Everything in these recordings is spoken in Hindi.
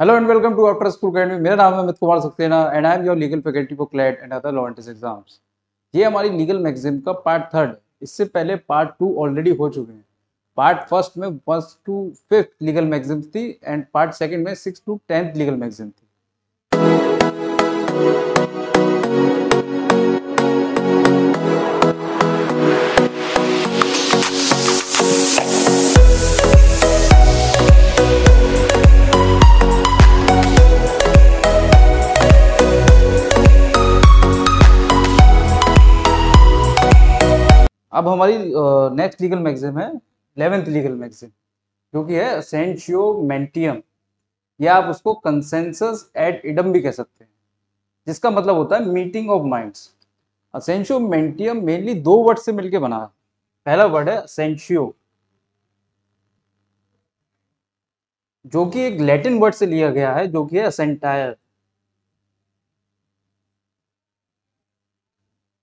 Hello and welcome to after school academy. मेरा नाम है Amit Kumar Saxena and I am your legal faculty for CLAT and other law entrance exams. ये हमारी लीगल मैगजीन का पार्ट थर्ड, इससे पहले पार्ट टू ऑलरेडी हो चुके हैं। पार्ट फर्स्ट में 1 to 5 लीगल मैगजीन थी एंड पार्ट सेकेंड में 6 to 10 लीगल मैगजीन थी। अब हमारी नेक्स्ट लीगल मैगजीन है 11th लीगल मैगजीन, जो कि है सेंसियो मेंटियम, या आप उसको कंसेंसस एड इडम भी कह सकते हैं, जिसका मतलब होता है मीटिंग ऑफ माइंड्स। असेंसियो मेंटियम मेनली 2 वर्ड से मिलके बना है। पहला वर्ड है सेंसियो, जो कि एक लैटिन वर्ड से लिया गया है, जो कि है सेंटायर,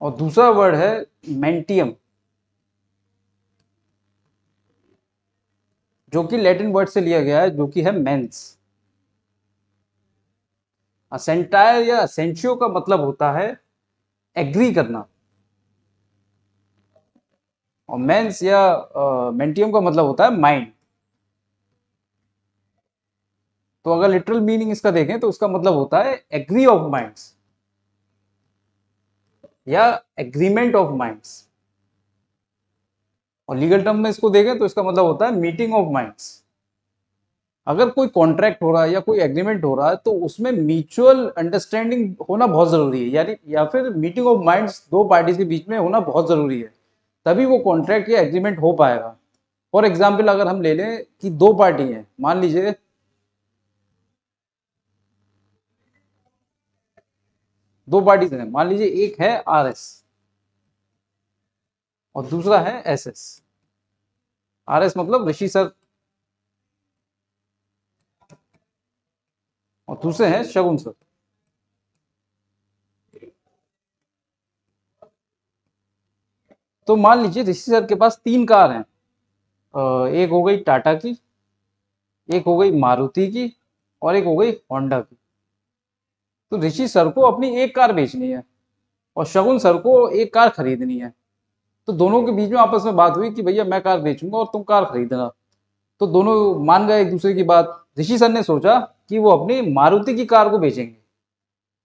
और दूसरा वर्ड है मेंटियम, जो कि लैटिन वर्ड से लिया गया है, जो कि है मेंस। असेंटायर या असेंसियो का मतलब होता है एग्री करना, और मेंस या मेंटियम का मतलब होता है माइंड। तो अगर लिटरल मीनिंग इसका देखें तो उसका मतलब होता है एग्री ऑफ माइंड्स या एग्रीमेंट ऑफ माइंड्स, और लीगल टर्म में इसको देखें तो इसका मतलब होता है मीटिंग ऑफ माइंड्स। अगर कोई कॉन्ट्रैक्ट हो रहा है या कोई एग्रीमेंट हो रहा है तो उसमें म्यूचुअल अंडरस्टैंडिंग होना बहुत जरूरी है, यानी या फिर मीटिंग ऑफ माइंड्स 2 पार्टीज के बीच में होना बहुत जरूरी है, तभी वो कॉन्ट्रैक्ट या एग्रीमेंट हो पाएगा। फॉर एग्जाम्पल, अगर हम ले लें कि 2 पार्टी हैं, मान लीजिए एक है RS और दूसरा है SS। RS मतलब ऋषि सर और दूसरे हैं शगुन सर। तो मान लीजिए ऋषि सर के पास 3 कार हैं, एक हो गई टाटा की, एक हो गई मारुति की और एक हो गई होंडा की। तो ऋषि सर को अपनी एक कार बेचनी है और शगुन सर को एक कार खरीदनी है। तो दोनों के बीच में आपस में बात हुई कि भैया मैं कार बेचूंगा और तुम कार खरीदना। तो दोनों मान गए एक दूसरे की बात। ऋषि सर ने सोचा कि वो अपनी मारुति की कार को बेचेंगे,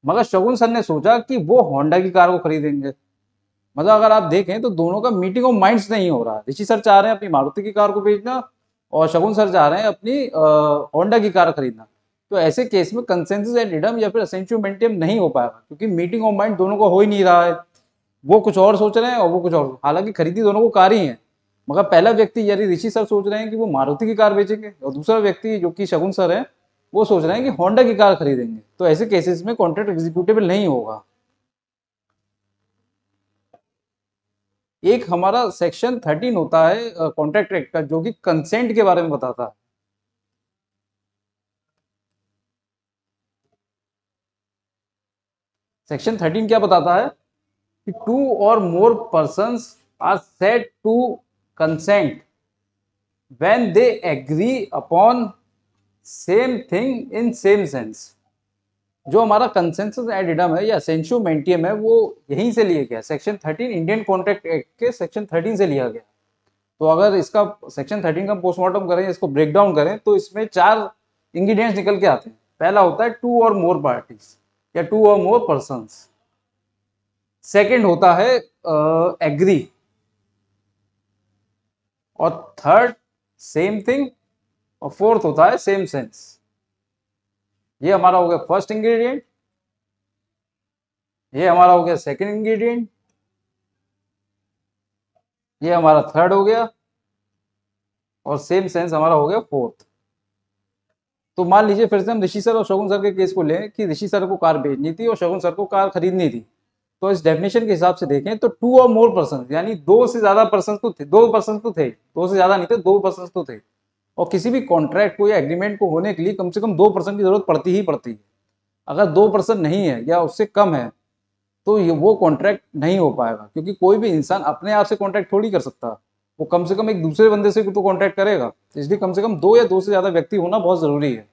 मगर शगुन सर ने सोचा कि वो होंडा की कार को खरीदेंगे। मतलब अगर आप देखें तो दोनों का मीटिंग ऑफ माइंड्स नहीं हो रहा। ऋषि सर चाह रहे हैं अपनी मारुति की कार को बेचना और शगुन सर चाह रहे हैं अपनी होंडा की कार खरीदना। तो ऐसे केस में कंसेंसस एड इडम या फिर असेंसियो मेंटियम नहीं हो पाएगा, क्योंकि मीटिंग ऑफ माइंड दोनों को हो ही नहीं रहा है। वो कुछ और सोच रहे हैं और वो कुछ और। हालांकि खरीदी दोनों को कार ही है, मगर पहला व्यक्ति यानी ऋषि सर सोच रहे हैं कि वो मारुति की कार बेचेंगे और दूसरा व्यक्ति जो कि शगुन सर है वो सोच रहे हैं कि होंडा की कार खरीदेंगे। तो ऐसे केसेस में कॉन्ट्रैक्ट एग्जीक्यूटेबल नहीं होगा। एक हमारा सेक्शन 13 होता है कॉन्ट्रैक्ट एक्ट का, जो कि कंसेंट के बारे में बताता है। सेक्शन 13 क्या बताता है कि 2 or more persons are said to consent when they agree upon same thing in same sense। जो हमारा कंसेंसस एड इडम है या असेंसियो मेंटियम है वो यहीं से लिया गया, सेक्शन 13 इंडियन कॉन्ट्रैक्ट एक्ट के सेक्शन 13 से लिया गया। तो अगर इसका सेक्शन 13 का पोस्टमार्टम करें, इसको ब्रेक डाउन करें, तो इसमें 4 इंग्रेडिएंट्स निकल के आते हैं। पहला होता है 2 or more parties या 2 or more persons। सेकेंड होता है एग्री, और थर्ड सेम थिंग, और फोर्थ होता है सेम सेंस। ये हमारा हो गया फर्स्ट इंग्रेडिएंट, ये हमारा हो गया सेकेंड इंग्रेडिएंट, ये हमारा थर्ड हो गया, और सेम सेंस हमारा हो गया फोर्थ। तो मान लीजिए फिर से हम ऋषि सर और शगुन सर के केस को लें कि ऋषि सर को कार बेचनी थी और शगुन सर को कार खरीदनी थी। तो इस डेफिनेशन के हिसाब से देखें तो 2 or more persons यानी 2 से ज्यादा पर्सन तो थे, और किसी भी कॉन्ट्रैक्ट को या एग्रीमेंट को होने के लिए कम से कम 2 पर्सन की जरूरत पड़ती ही पड़ती है। अगर 2 पर्सन नहीं है या उससे कम है तो वो कॉन्ट्रैक्ट नहीं हो पाएगा, क्योंकि कोई भी इंसान अपने आप से कॉन्ट्रैक्ट थोड़ी कर सकता, वो कम से कम एक दूसरे बंदे से तो कॉन्ट्रैक्ट करेगा। इसलिए कम से कम 2 या 2 से ज्यादा व्यक्ति होना बहुत जरूरी है।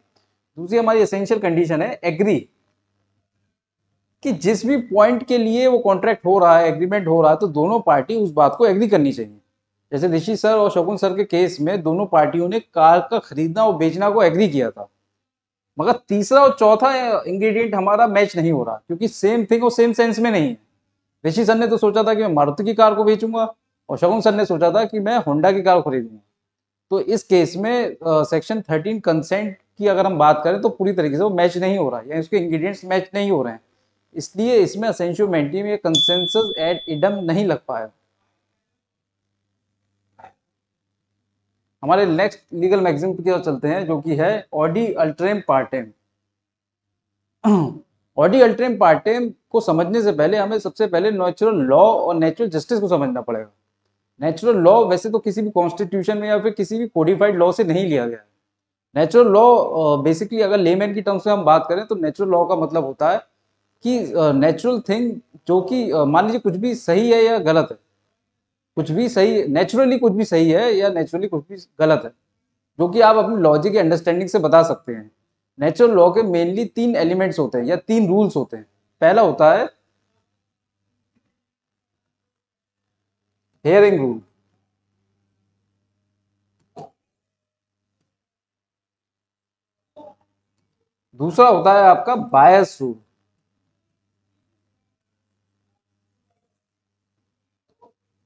दूसरी हमारी एसेंशियल कंडीशन है एग्री, कि जिस भी पॉइंट के लिए वो कॉन्ट्रैक्ट हो रहा है, एग्रीमेंट हो रहा है, तो दोनों पार्टी उस बात को एग्री करनी चाहिए। जैसे ऋषि सर और शगुन सर के केस में दोनों पार्टियों ने कार का खरीदना और बेचना को एग्री किया था, मगर तीसरा और चौथा इंग्रेडिएंट हमारा मैच नहीं हो रहा, क्योंकि सेम थिंग और सेम सेंस में नहीं है। ऋषि सर ने तो सोचा था कि मैं मारुति की कार को बेचूंगा और शगुन सर ने सोचा था कि मैं होंडा की कार खरीदूंगा। तो इस केस में सेक्शन 13 कंसेंट की अगर हम बात करें तो पूरी तरीके से वो मैच नहीं हो रहा है, यानी उसके इंग्रेडिएंट्स मैच नहीं हो रहे हैं, इसलिए इसमें असेंसियो मेंटियम या कंसेंसस एड इडम नहीं लग पाया। हमारे नेक्स्ट लीगल मैक्सिम की तरफ चलते हैं, जो कि है Audi alteram partem. Audi alteram partem को समझने से पहले हमें सबसे पहले नेचुरल लॉ और नेचुरल जस्टिस को समझना पड़ेगा। नेचुरल लॉ वैसे तो किसी भी कॉन्स्टिट्यूशन में या फिर किसी भी कोडिफाइड लॉ से नहीं लिया गया है। नेचुरल लॉ बेसिकली अगर लेमैन की टर्म्स में हम बात करें तो नेचुरल लॉ का मतलब होता है कि नेचुरल थिंग, जो कि मान लीजिए कुछ भी सही है या गलत है, कुछ भी सही नेचुरली कुछ भी सही है या नेचुरली कुछ भी गलत है, जो कि आप अपनी लॉजिक या अंडरस्टैंडिंग से बता सकते हैं। नेचुरल लॉ के मेनली तीन एलिमेंट्स होते हैं या तीन रूल्स होते हैं। पहला होता है हेयरिंग रूल, दूसरा होता है आपका बायस रूल,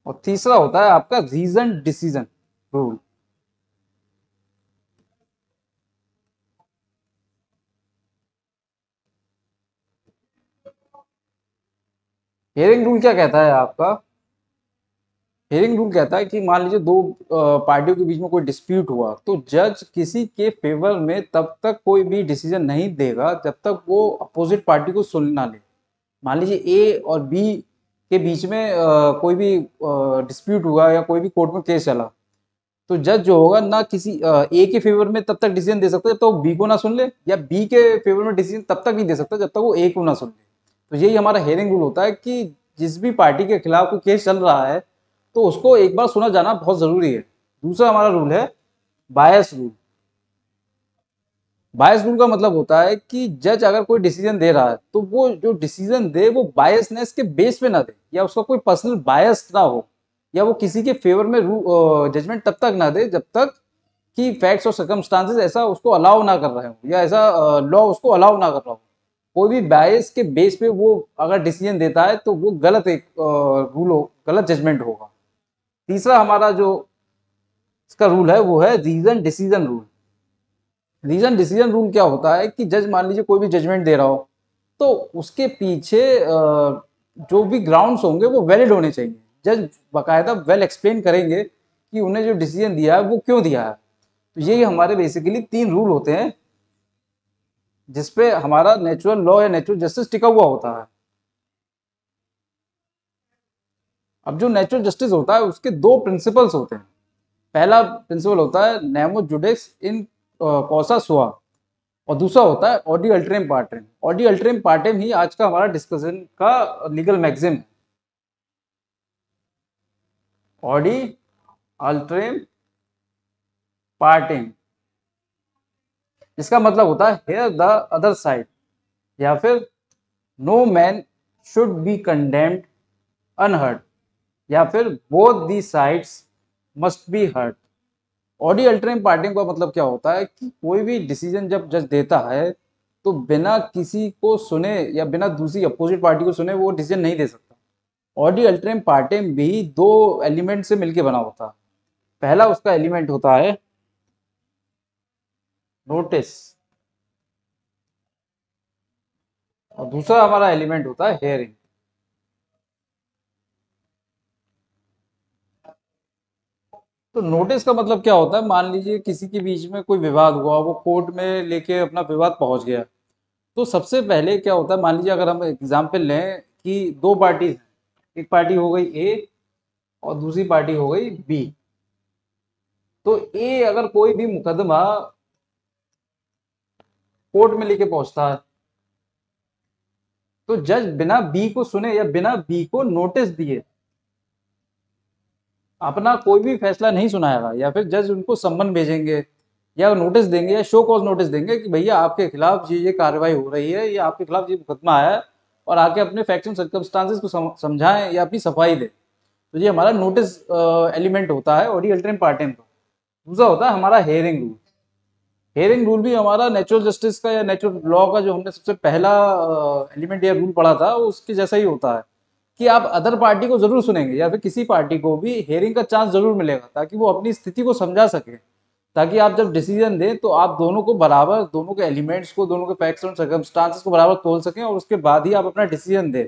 और तीसरा होता है आपका reason decision rule. Hearing rule क्या कहता है आपका? हेयरिंग रूल कहता है कि मान लीजिए दो पार्टियों के बीच में कोई डिस्प्यूट हुआ तो जज किसी के फेवर में तब तक कोई भी डिसीजन नहीं देगा जब तक वो अपोजिट पार्टी को सुन ना ले। मान लीजिए ए और बी के बीच में कोई भी डिस्प्यूट हुआ या कोई भी कोर्ट में केस चला तो जज जो होगा ना किसी ए के फेवर में तब तक डिसीजन दे सकता जब तक वो बी को ना सुन ले, या बी के फेवर में डिसीजन तब तक नहीं दे सकता जब तक वो ए को ना सुन ले। तो यही हमारा हेयरिंग रूल होता है कि जिस भी पार्टी के खिलाफ कोई केस चल रहा है तो उसको एक बार सुना जाना बहुत जरूरी है। दूसरा हमारा रूल है बायस रूल। बायस रूल का मतलब होता है कि जज अगर कोई डिसीजन दे रहा है तो वो जो डिसीजन दे वो बायसनेस के बेस पे ना दे, या उसका कोई पर्सनल बायस ना हो, या वो किसी के फेवर में जजमेंट तब तक ना दे जब तक कि फैक्ट्स और सर्कमस्टांसेस ऐसा उसको अलाउ ना कर रहे हो या ऐसा लॉ उसको अलाउ ना कर रहा हो। कोई भी बायस के बेस पे वो अगर डिसीजन देता है तो वो गलत एक रूल हो, गलत जजमेंट होगा। तीसरा हमारा जो इसका रूल है वो है reason decision rule. Reason decision rule क्या होता है कि जज मान लीजिए कोई भी जजमेंट दे रहा हो तो उसके पीछे जो भी ग्राउंड्स होंगे वो वैलिड होने चाहिए। जज बाकायदा वेल एक्सप्लेन करेंगे कि उन्हें जो डिसीजन दिया है वो क्यों दिया है। तो यही हमारे बेसिकली तीन रूल होते हैं जिसपे हमारा नेचुरल लॉ या नेचुरल जस्टिस टिका हुआ होता है। अब जो नेचुरल जस्टिस होता है उसके दो प्रिंसिपल्स होते हैं। पहला प्रिंसिपल होता है नेमो जुडेक्स इन सुआ और दूसरा होता है Audi alteram partem. Audi alteram partem ही आज का हमारा डिस्कशन का लीगल मैक्सिम है। ऑडी अल्ट्रेम पार्टेम, इसका मतलब होता है हेयर द अदर साइड, या फिर no man should be condemned unheard, या फिर both the sides must be heard. Audi alteram पार्टेम का मतलब क्या होता है कि कोई भी डिसीजन जब जज देता है तो बिना किसी को सुने या बिना दूसरी अपोजिट पार्टी को सुने वो डिसीजन नहीं दे सकता। ऑडी अल्ट्रेम पार्टेम भी दो एलिमेंट से मिलकर बना होता है। पहला उसका एलिमेंट होता है नोटिस और दूसरा हमारा एलिमेंट होता है हेयरिंग। तो नोटिस का मतलब क्या होता है, मान लीजिए किसी के बीच में कोई विवाद हुआ, वो कोर्ट में लेके अपना विवाद पहुंच गया, तो सबसे पहले क्या होता है, मान लीजिए अगर हम एग्जांपल लें कि दो पार्टी, एक पार्टी हो गई ए और दूसरी पार्टी हो गई बी, तो ए अगर कोई भी मुकदमा कोर्ट में लेके पहुंचता है तो जज बिना बी को सुने या बिना बी को नोटिस दिए अपना कोई भी फैसला नहीं सुनाएगा, या फिर जज उनको सम्मन भेजेंगे या नोटिस देंगे या शो कॉज नोटिस देंगे कि भैया आपके खिलाफ ये कार्रवाई हो रही है या आपके खिलाफ ये मुकदमा आया है, और आके अपने फैक्ट्स एंड सर्कमस्टांसिस को समझाएं या अपनी सफाई दें। तो ये हमारा नोटिस एलिमेंट होता है ऑडी अल्टरम पार्टेम का। दूसरा होता है हमारा हेयरिंग रूल। हेयरिंग रूल भी हमारा नेचुरल जस्टिस का या नेचुरल लॉ का जो हमने सबसे पहला एलिमेंट या रूल पढ़ा था उसके जैसा ही होता है कि आप अदर पार्टी को जरूर सुनेंगे या फिर किसी पार्टी को भी हेयरिंग का चांस जरूर मिलेगा ताकि वो अपनी स्थिति को समझा सके, ताकि आप जब डिसीजन दें तो आप दोनों को बराबर, दोनों के एलिमेंट्स को, दोनों के फैक्ट्स एंड सर्कमस्टांसेस को बराबर तोल सकें और उसके बाद ही आप अपना डिसीजन दें।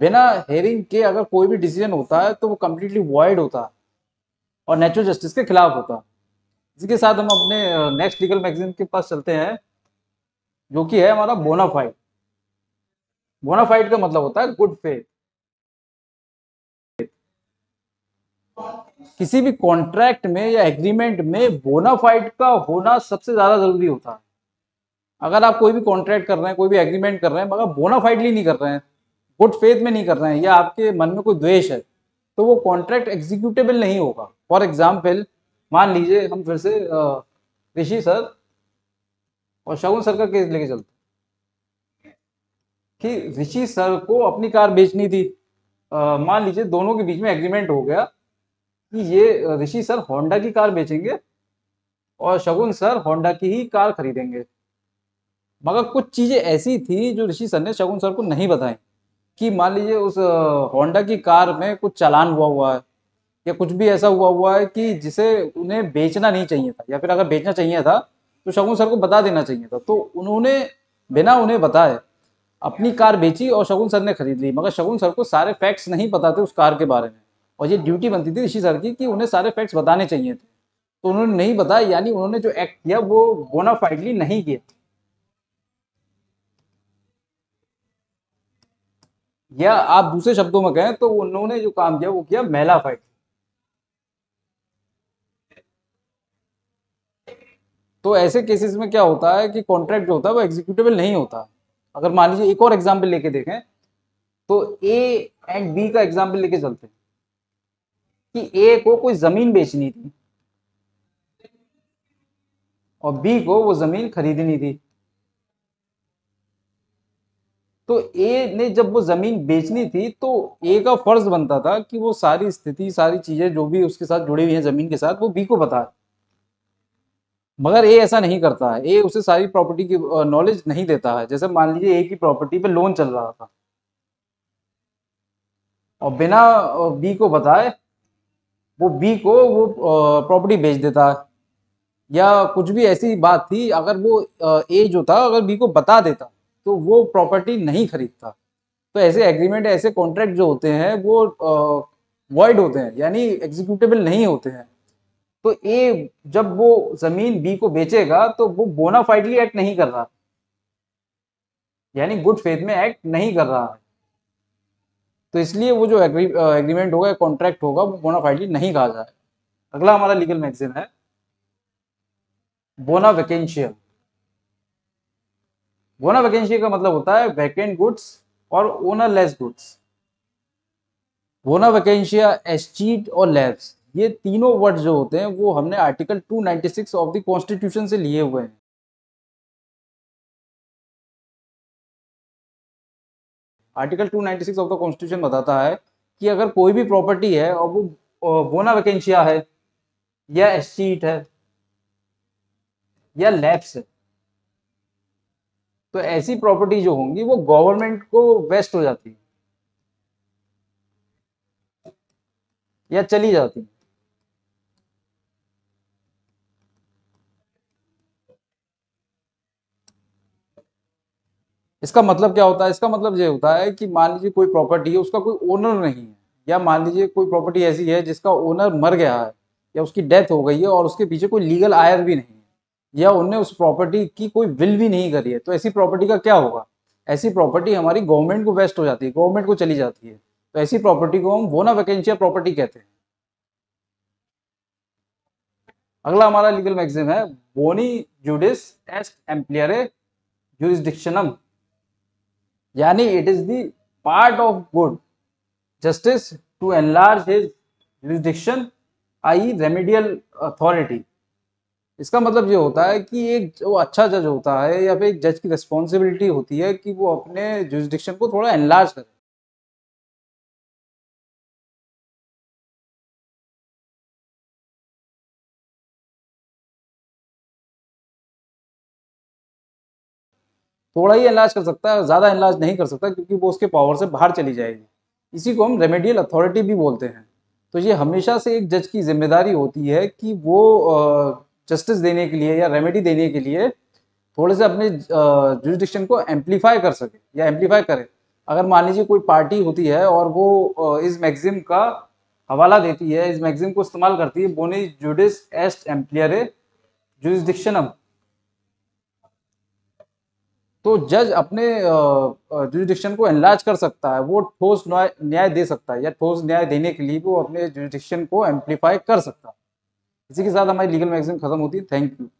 बिना हेयरिंग के अगर कोई भी डिसीजन होता है तो वो कम्प्लीटली वॉइड होता है और नेचुरल जस्टिस के खिलाफ होता है। इसी के साथ हम अपने नेक्स्ट लीगल मैगजीन के पास चलते हैं जो कि है हमारा बोना फाइड। बोना फाइड का मतलब होता है गुड फेथ। किसी भी कॉन्ट्रैक्ट में या एग्रीमेंट में बोना फाइड का होना सबसे ज्यादा जरूरी होता है। अगर आप कोई भी कॉन्ट्रैक्ट कर रहे हैं, कोई भी एग्रीमेंट कर रहे हैं, मगर बोना फाइडली नहीं कर रहे हैं, गुड फेथ में नहीं कर रहे हैं, या आपके मन में कोई द्वेष है, तो वो कॉन्ट्रैक्ट एग्जीक्यूटेबल नहीं होगा। फॉर एग्जाम्पल, मान लीजिए हम फिर से ऋषि सर और शगुन सर का केस लेके चलते कि ऋषि सर को अपनी कार बेचनी थी। मान लीजिए दोनों के बीच में एग्रीमेंट हो गया कि ये ऋषि सर होंडा की कार बेचेंगे और शगुन सर होंडा की ही कार खरीदेंगे, मगर कुछ चीज़ें ऐसी थी जो ऋषि सर ने शगुन सर को नहीं बताई। कि मान लीजिए उस होंडा की कार में कुछ चालान हुआ है या कुछ भी ऐसा हुआ है कि जिसे उन्हें बेचना नहीं चाहिए था, या फिर अगर बेचना चाहिए था तो शगुन सर को बता देना चाहिए था। तो उन्होंने बिना उन्हें बताए अपनी कार बेची और शगुन सर ने खरीद ली, मगर शगुन सर को सारे फैक्ट्स नहीं पता थे उस कार के बारे में, और ये ड्यूटी बनती थी ऋषि सर की कि उन्हें सारे फैक्ट्स बताने चाहिए थे, तो उन्होंने नहीं बताया, यानी उन्होंने जो एक्ट किया वो बोना फाइडली नहीं किया। या आप दूसरे शब्दों में कहें तो उन्होंने जो काम किया वो किया मैला फाइड। तो ऐसे केसेस में क्या होता है कि कॉन्ट्रैक्ट जो होता है वो एग्जीक्यूटेबल नहीं होता। अगर मान लीजिए एक और एग्जाम्पल लेके देखें तो ए एंड बी का एग्जाम्पल लेके चलते हैं कि ए को कोई जमीन बेचनी थी और बी को वो जमीन खरीदनी थी। तो ए ने जब वो जमीन बेचनी थी तो ए का फर्ज बनता था कि वो सारी स्थिति, सारी चीजें जो भी उसके साथ जुड़ी हुई हैं जमीन के साथ, वो बी को बताए, मगर ए ऐसा नहीं करता है। ए उसे सारी प्रॉपर्टी की नॉलेज नहीं देता है। जैसे मान लीजिए ए की प्रॉपर्टी पे लोन चल रहा था और बिना बी को बताए वो बी को वो प्रॉपर्टी बेच देता है, या कुछ भी ऐसी बात थी। अगर वो ए जो था अगर बी को बता देता तो वो प्रॉपर्टी नहीं खरीदता। तो ऐसे एग्रीमेंट, ऐसे कॉन्ट्रैक्ट जो होते हैं वो वॉइड होते हैं, यानी एग्जीक्यूटेबल नहीं होते हैं। तो ए जब वो जमीन बी को बेचेगा तो वो बोना फाइडली एक्ट नहीं कर रहा, यानी गुड फेथ में एक्ट नहीं कर रहा है। तो इसलिए वो जो एग्रीमेंट होगा, कॉन्ट्रैक्ट होगा, वो बोना फाइडली नहीं कहा जाए। अगला हमारा लीगल मैगजीन है बोना वैकेंशिया। बोना वैकेंशिया का मतलब होता है वैकेंट गुड्स और ओनरलेस गुड्स। बोना वैकेंशिया, एस्चीट और लैप्स, ये तीनों वर्ड जो होते हैं वो हमने आर्टिकल 296 ऑफ द कॉन्स्टिट्यूशन से लिए हुए हैं। आर्टिकल 296 ऑफ द कॉन्स्टिट्यूशन बताता है कि अगर कोई भी प्रॉपर्टी है और वो बोना वैकेंशिया है या एस्चीट है या लैप्स है, तो ऐसी प्रॉपर्टी जो होंगी वो गवर्नमेंट को वेस्ट हो जाती है या चली जाती है। इसका मतलब क्या होता है? इसका मतलब ये होता है कि मान लीजिए कोई प्रॉपर्टी है, उसका कोई ओनर नहीं है, या मान लीजिए कोई प्रॉपर्टी ऐसी है जिसका ओनर मर गया है या उसकी डेथ हो गई है और उसके पीछे कोई लीगल आयर भी नहीं है, या उनने उस प्रॉपर्टी की कोई विल भी नहीं करी है, तो ऐसी प्रॉपर्टी का क्या होगा? ऐसी प्रॉपर्टी हमारी गवर्नमेंट को वेस्ट हो जाती है, गवर्नमेंट को चली जाती है। तो ऐसी प्रॉपर्टी को हम बोना वैकेंशिया प्रॉपर्टी कहते हैं। अगला हमारा लीगल मैगज़ीन है बोनी जुडिस एस्ट एम्प्लियारे यूरिसडिक्शनम, यानी it is the part of good justice to enlarge his jurisdiction, I remedial authority. इसका मतलब ये होता है कि एक जो अच्छा जज होता है या फिर एक जज की रिस्पॉन्सिबिलिटी होती है कि वो अपने ज्यूरिसडिक्शन को थोड़ा एनलार्ज करे। थोड़ा ही एनलार्ज कर सकता है, ज़्यादा एनलार्ज नहीं कर सकता, क्योंकि वो उसके पावर से बाहर चली जाएगी। इसी को हम रेमेडियल अथॉरिटी भी बोलते हैं। तो ये हमेशा से एक जज की जिम्मेदारी होती है कि वो जस्टिस देने के लिए या रेमेडी देने के लिए थोड़े से अपने ज्यूरिसडिक्शन को एम्पलीफाई कर सके या एम्पलीफाई करे। अगर मान लीजिए कोई पार्टी होती है और वो इस मैग्जिम का हवाला देती है, इस मैग्जिम को इस्तेमाल करती है, बोनी जुडिस एस्ट एम्प्लियरे ज्यूरिसडिक्शनम, तो जज अपने ज्यूरिसडिक्शन को एनलार्ज कर सकता है, वो ठोस न्याय दे सकता है या ठोस न्याय देने के लिए वो अपने ज्यूरिसडिक्शन को एम्प्लीफाई कर सकता है। इसी के साथ हमारी लीगल मैगज़ीन खत्म होती है। Thank you.